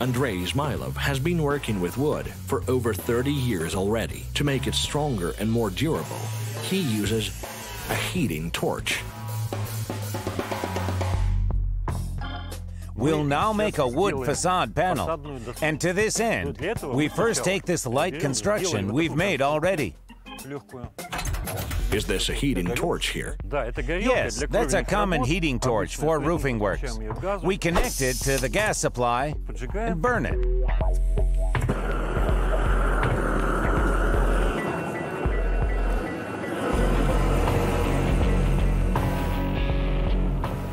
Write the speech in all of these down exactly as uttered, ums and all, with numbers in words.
Andrey Zmylov has been working with wood for over thirty years already. To make it stronger and more durable, he uses a heating torch. We'll now make a wood facade panel, and to this end, we first take this light construction we've made already. Is this a heating torch here? Yes, that's a common heating torch for roofing works. We connect it to the gas supply and burn it.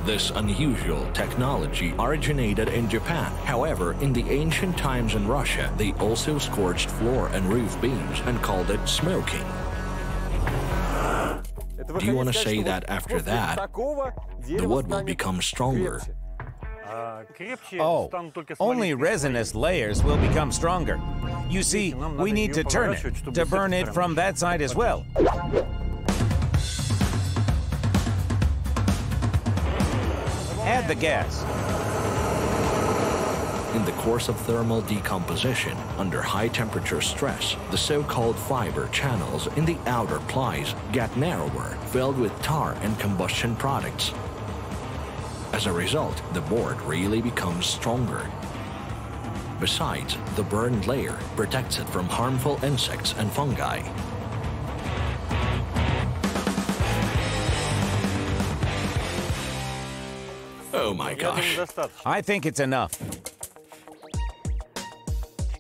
This unusual technology originated in Japan. However, in the ancient times in Russia, they also scorched floor and roof beams and called it smoking. Do you want to say that after that, the wood will become stronger? Oh, only resinous layers will become stronger. You see, we need to turn it, to burn it from that side as well. Add the gas. In the course of thermal decomposition, under high temperature stress, the so-called fiber channels in the outer plies get narrower, filled with tar and combustion products. As a result, the board really becomes stronger. Besides, the burned layer protects it from harmful insects and fungi. Oh my gosh! I think it's enough.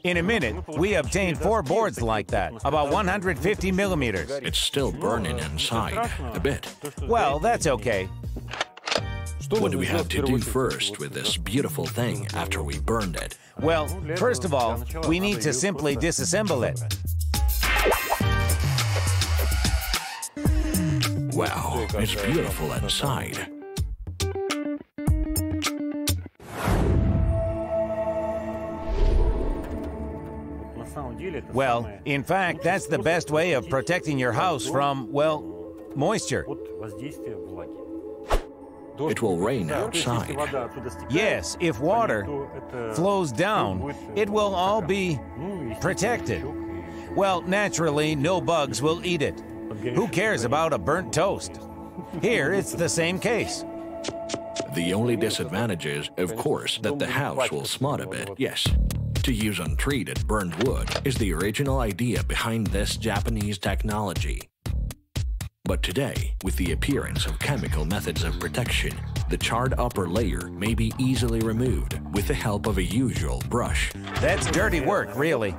In a minute, we obtained four boards like that, about one hundred fifty millimeters. It's still burning inside, a bit. Well, that's okay. What do we have to do first with this beautiful thing after we burned it? Well, first of all, we need to simply disassemble it. Wow, it's beautiful inside. Well, in fact, that's the best way of protecting your house from, well, moisture. It will rain outside. Yes, if water flows down, it will all be protected. Well, naturally, no bugs will eat it. Who cares about a burnt toast? Here, it's the same case. The only disadvantage is, of course, that the house will smut a bit, yes. To use untreated burned wood is the original idea behind this Japanese technology. But today, with the appearance of chemical methods of protection, the charred upper layer may be easily removed with the help of a usual brush. That's dirty work, really.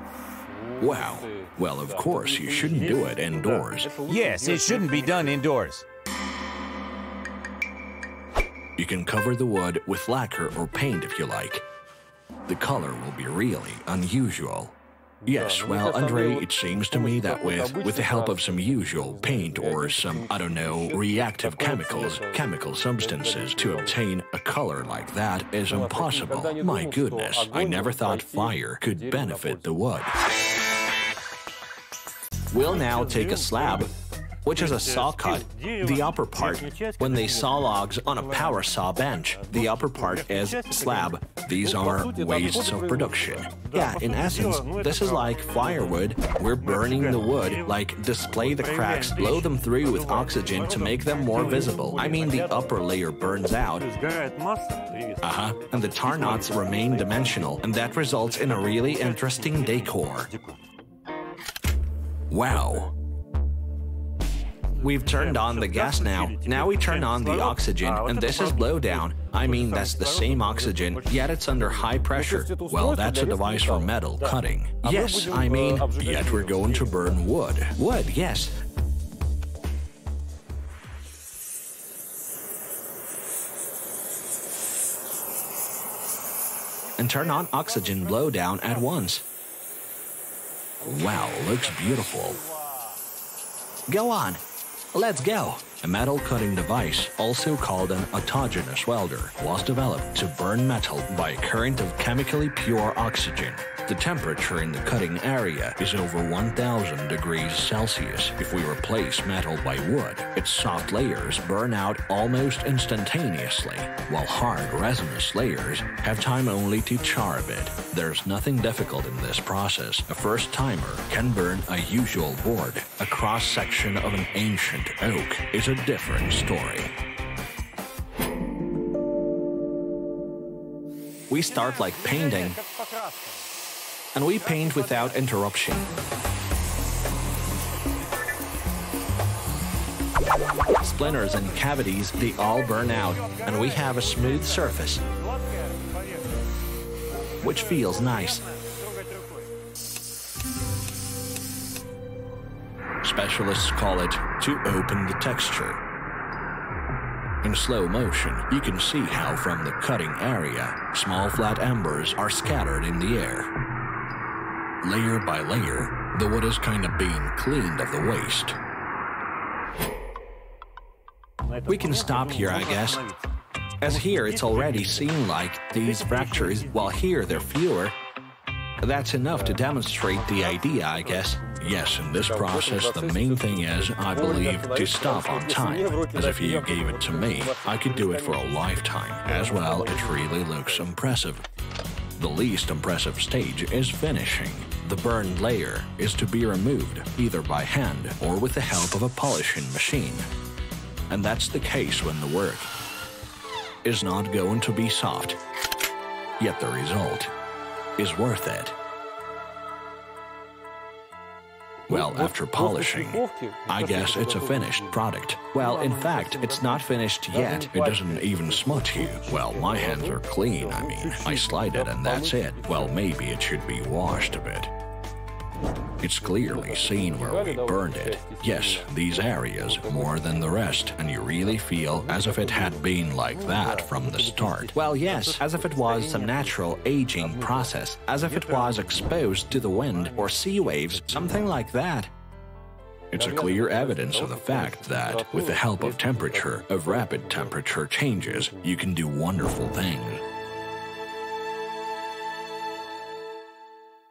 Wow. Well, of course, you shouldn't do it indoors. Yes, it shouldn't be done indoors. You can cover the wood with lacquer or paint if you like. The color will be really unusual. Yes, well, Andrey, it seems to me that with, with the help of some usual paint or some, I don't know, reactive chemicals, chemical substances, to obtain a color like that is impossible. My goodness, I never thought fire could benefit the wood. We'll now take a slab, which is a saw cut. The upper part, when they saw logs on a power saw bench, the upper part is slab. These are wastes of production. Yeah, in essence, this is like firewood. We're burning the wood, like display the cracks, blow them through with oxygen to make them more visible. I mean, the upper layer burns out. Uh-huh. And the tar knots remain dimensional, and that results in a really interesting decor. Wow. We've turned on the gas now. Now we turn on the oxygen, and this is blowdown. I mean, that's the same oxygen, yet it's under high pressure. Well, that's a device for metal cutting. Yes, I mean, yet we're going to burn wood. Wood, yes. And turn on oxygen blowdown at once. Wow, looks beautiful. Go on. Let's go. A metal cutting device, also called an autogenous welder, was developed to burn metal by a current of chemically pure oxygen. The temperature in the cutting area is over one thousand degrees Celsius. If we replace metal by wood, its soft layers burn out almost instantaneously, while hard resinous layers have time only to char a bit. There's nothing difficult in this process. A first-timer can burn a usual board. A cross-section of an ancient oak is a different story. We start like painting. And we paint without interruption. Splinters and cavities, they all burn out, and we have a smooth surface, which feels nice. Specialists call it to open the texture. In slow motion, you can see how from the cutting area, small flat embers are scattered in the air. Layer by layer, the wood is kind of being cleaned of the waste. We can stop here, I guess. As here, it's already seen like these fractures, while here they're fewer. That's enough to demonstrate the idea, I guess. Yes, in this process, the main thing is, I believe, to stop on time. As if you gave it to me, I could do it for a lifetime. As well, it really looks impressive. The least impressive stage is finishing. The burned layer is to be removed, either by hand or with the help of a polishing machine. And that's the case when the work is not going to be soft. Yet the result is worth it. Well, after polishing, I guess it's a finished product. Well, in fact, it's not finished yet. It doesn't even smudge you. Well, my hands are clean, I mean. I slide it and that's it. Well, maybe it should be washed a bit. It's clearly seen where we burned it. Yes, these areas more than the rest, and you really feel as if it had been like that from the start. Well, yes, as if it was a natural aging process, as if it was exposed to the wind or sea waves, something like that. It's a clear evidence of the fact that, with the help of temperature, of rapid temperature changes, you can do wonderful things.